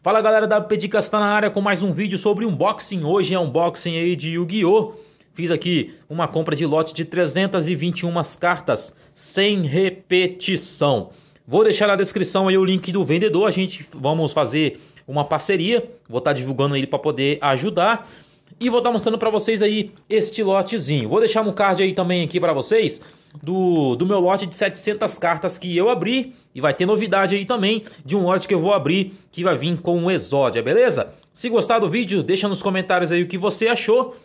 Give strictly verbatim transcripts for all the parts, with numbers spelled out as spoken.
Fala galera da Pedicas, está na área com mais um vídeo sobre unboxing. Hoje é unboxing aí de Yu-Gi-Oh! Fiz aqui uma compra de lote de trezentas e vinte e uma cartas sem repetição. Vou deixar na descrição aí o link do vendedor, a gente vamos fazer uma parceria, vou estar divulgando ele para poder ajudar e vou estar mostrando para vocês aí este lotezinho. Vou deixar um card aí também aqui para vocês do, do meu lote de setecentas cartas que eu abri. E vai ter novidade aí também de um lote que eu vou abrir, que vai vir com o Exódia, beleza? Se gostar do vídeo, deixa nos comentários aí o que você achou.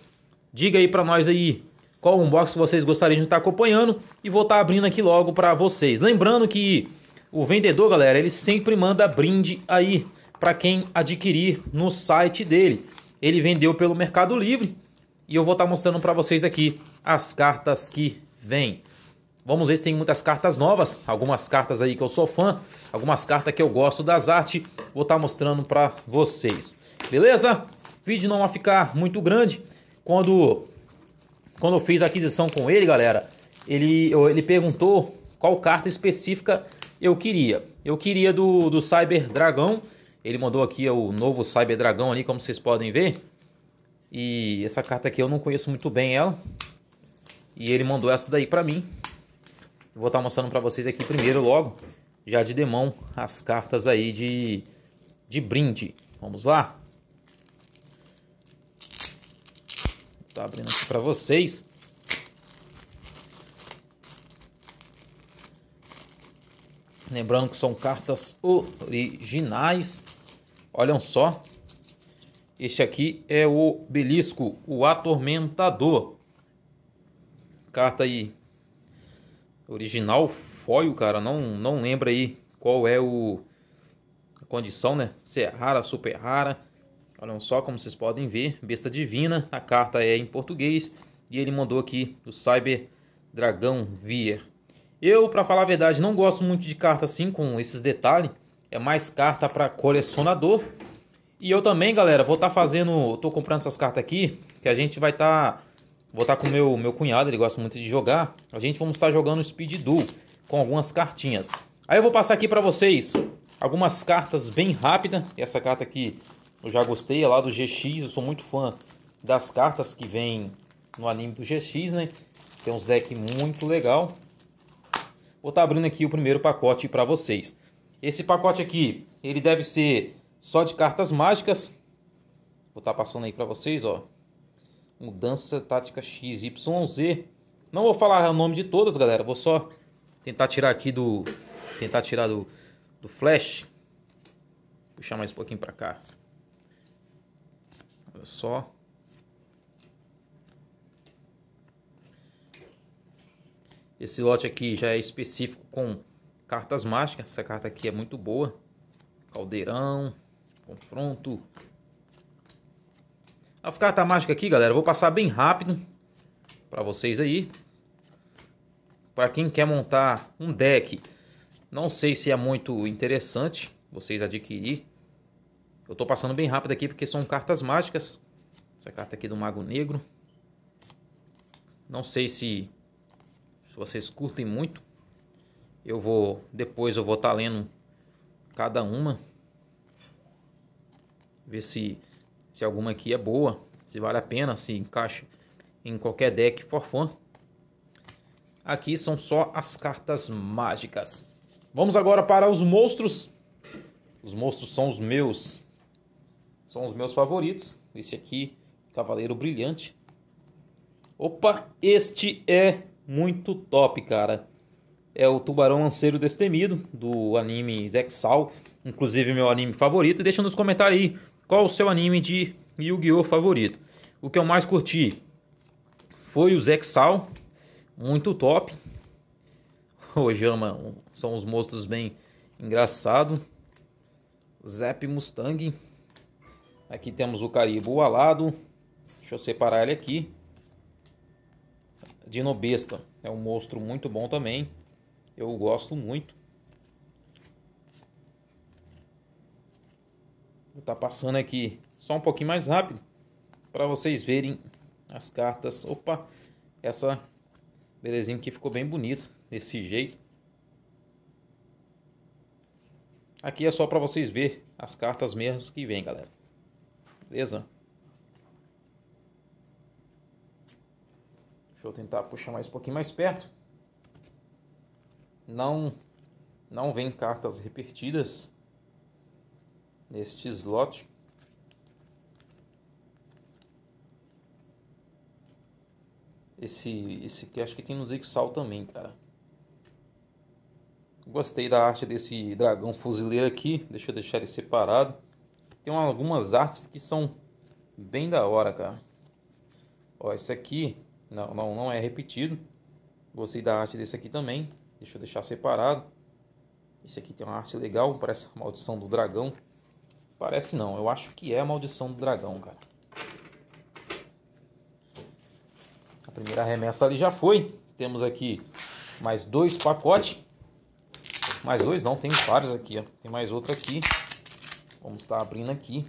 Diga aí pra nós aí qual unboxing vocês gostariam de estar acompanhando. E vou estar abrindo aqui logo pra vocês. Lembrando que o vendedor, galera, ele sempre manda brinde aí pra quem adquirir no site dele. Ele vendeu pelo MercadoLivre. E eu vou estar mostrando pra vocês aqui as cartas que vêm. Vamos ver se tem muitas cartas novas, algumas cartas aí que eu sou fã, algumas cartas que eu gosto das artes, vou estar mostrando para vocês, beleza? O vídeo não vai ficar muito grande. Quando, quando eu fiz a aquisição com ele, galera, ele, ele perguntou qual carta específica eu queria. Eu queria do, do Cyber Dragão, ele mandou aqui o novo Cyber Dragão ali, como vocês podem ver. E essa carta aqui eu não conheço muito bem ela, e ele mandou essa daí para mim. Vou estar mostrando para vocês aqui primeiro logo, já de demão, as cartas aí de, de brinde. Vamos lá. Vou tá abrindo aqui para vocês. Lembrando que são cartas originais. Olham só. Este aqui é o Obelisco, o Atormentador. Carta aí original foil, cara, não, não lembra aí qual é o a condição, né? Se é rara, super rara. Olha só, como vocês podem ver, besta divina. A carta é em português e ele mandou aqui o Cyber Dragão Vier. Eu, pra falar a verdade, não gosto muito de carta assim com esses detalhes. É mais carta pra colecionador. E eu também, galera, vou estar tá fazendo... Tô comprando essas cartas aqui que a gente vai estar... Tá... Vou estar com o meu, meu cunhado, ele gosta muito de jogar. A gente vamos estar jogando Speed Duel com algumas cartinhas. Aí eu vou passar aqui para vocês algumas cartas bem rápidas. Essa carta aqui eu já gostei, é lá do G X. Eu sou muito fã das cartas que vem no anime do G X, né? Tem uns decks muito legal. Vou estar abrindo aqui o primeiro pacote para vocês. Esse pacote aqui, ele deve ser só de cartas mágicas. Vou estar passando aí para vocês, ó. Mudança Tática X Y Z. Não vou falar o nome de todas, galera. Vou só tentar tirar aqui do... Tentar tirar do, do flash. Puxar mais um pouquinho pra cá. Olha só. Esse lote aqui já é específico com cartas mágicas. Essa carta aqui é muito boa. Caldeirão. Confronto. As cartas mágicas aqui, galera, eu vou passar bem rápido para vocês aí. Para quem quer montar um deck, não sei se é muito interessante vocês adquirir. Eu tô passando bem rápido aqui porque são cartas mágicas. Essa carta aqui do Mago Negro. Não sei se, se vocês curtem muito. Eu vou, depois eu vou estar tá lendo cada uma. Ver se... Se alguma aqui é boa, se vale a pena, se encaixa em qualquer deck for fun. Aqui são só as cartas mágicas. Vamos agora para os monstros. Os monstros são os meus, são os meus favoritos. Esse aqui, Cavaleiro Brilhante. Opa, este é muito top, cara. É o Tubarão Lanceiro Destemido, do anime Zexal. Inclusive meu anime favorito. Deixa nos comentários aí. Qual o seu anime de Yu-Gi-Oh favorito? O que eu mais curti foi o Zexal, muito top. O Jama, são os monstros bem engraçados. Zep Mustang. Aqui temos o Caribo Alado. Deixa eu separar ele aqui. Dino Besta, é um monstro muito bom também. Eu gosto muito. Vou estar passando aqui só um pouquinho mais rápido para vocês verem as cartas. Opa, essa belezinha aqui ficou bem bonita desse jeito. Aqui é só para vocês verem as cartas mesmo que vem, galera. Beleza? Deixa eu tentar puxar mais um pouquinho mais perto. Não, não vem cartas repetidas neste slot. Esse, esse aqui acho que tem no Zexal também, cara. Gostei da arte desse dragão fuzileiro aqui. Deixa eu deixar ele separado. Tem algumas artes que são bem da hora, cara. Ó, esse aqui não, não, não é repetido. Gostei da arte desse aqui também. Deixa eu deixar separado. Esse aqui tem uma arte legal. Parece a Maldição do Dragão. Parece não. Eu acho que é a Maldição do Dragão, cara. Primeira remessa ali já foi. Temos aqui mais dois pacotes. Mais dois não, tem vários aqui, ó. Tem mais outro aqui. Vamos estar abrindo aqui.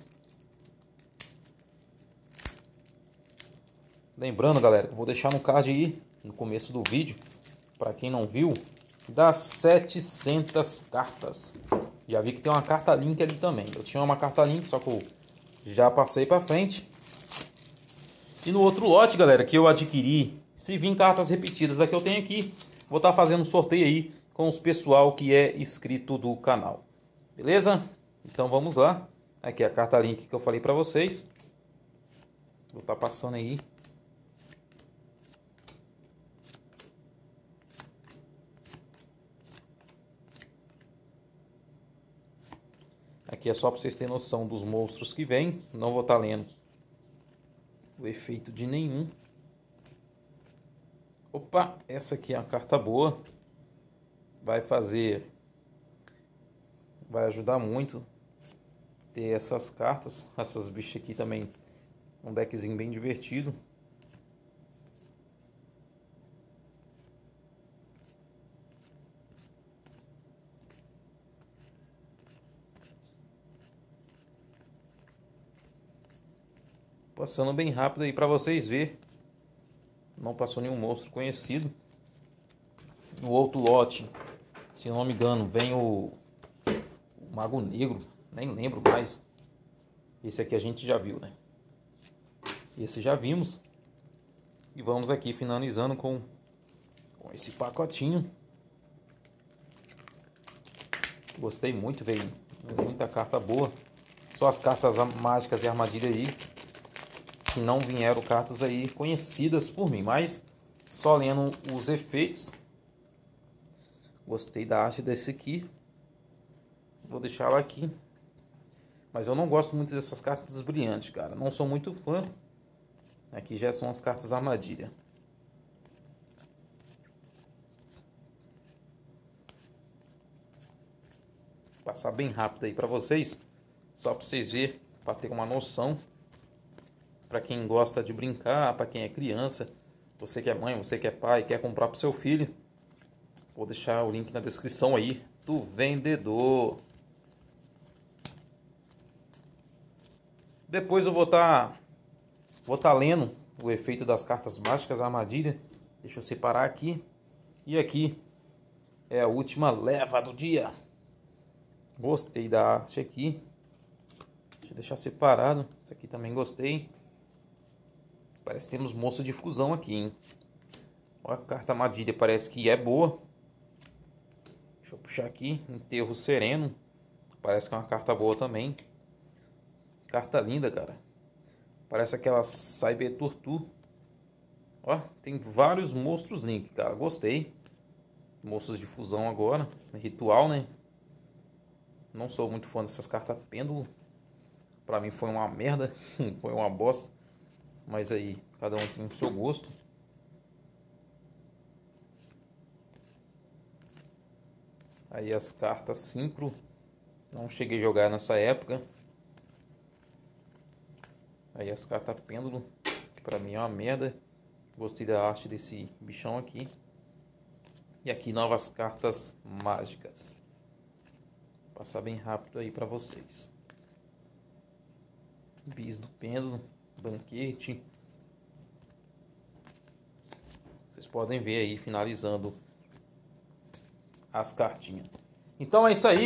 Lembrando, galera, que eu vou deixar no card aí, no começo do vídeo, para quem não viu, das setecentas cartas. Já vi que tem uma carta link ali também. Eu tinha uma carta link, só que eu já passei para frente. E no outro lote, galera, que eu adquiri, se vir cartas repetidas da que eu tenho aqui, vou estar fazendo sorteio aí com os pessoal que é inscrito do canal. Beleza? Então vamos lá. Aqui é a carta link que eu falei pra vocês. Vou estar passando aí. Aqui é só pra vocês terem noção dos monstros que vem. Não vou estar lendo o efeito de nenhum. Opa, essa aqui é uma carta boa. Vai fazer, vai ajudar muito ter essas cartas. Essas bichas aqui também, um deckzinho bem divertido. Passando bem rápido aí para vocês verem. Não passou nenhum monstro conhecido. No outro lote, se não me engano, vem o, o Mago Negro. Nem lembro mais. Esse aqui a gente já viu, né? Esse já vimos. E vamos aqui finalizando com, com esse pacotinho. Gostei muito, veio muita carta boa. Só as cartas mágicas e armadilha aí. Não vieram cartas aí conhecidas por mim, mas só lendo os efeitos. Gostei da arte desse aqui. Vou deixar ela aqui. Mas eu não gosto muito dessas cartas brilhantes, cara. Não sou muito fã. Aqui já são as cartas armadilha. Vou passar bem rápido aí pra vocês. Só pra vocês verem, pra ter uma noção. Para quem gosta de brincar, para quem é criança, você que é mãe, você que é pai, quer comprar para o seu filho, vou deixar o link na descrição aí do vendedor. Depois eu vou estar tá, vou tá lendo o efeito das cartas mágicas, a armadilha. Deixa eu separar aqui. E aqui é a última leva do dia. Gostei da arte aqui. Deixa eu deixar separado. Isso aqui também gostei. Parece que temos moça de fusão aqui, hein? Olha, a carta armadilha parece que é boa. Deixa eu puxar aqui. Enterro sereno. Parece que é uma carta boa também. Carta linda, cara. Parece aquela Cyber Tortu. Ó, tem vários monstros link, cara. Gostei. Moças de fusão agora. Ritual, né? Não sou muito fã dessas cartas pêndulo. Pra mim foi uma merda. Foi uma bosta. Mas aí, cada um tem o seu gosto. Aí as cartas sincro. Não cheguei a jogar nessa época. Aí as cartas pêndulo, que pra mim é uma merda. Gostei da arte desse bichão aqui. E aqui novas cartas mágicas. Vou passar bem rápido aí pra vocês. Bis do pêndulo. Banquete. Vocês podem ver aí finalizando as cartinhas. Então é isso aí.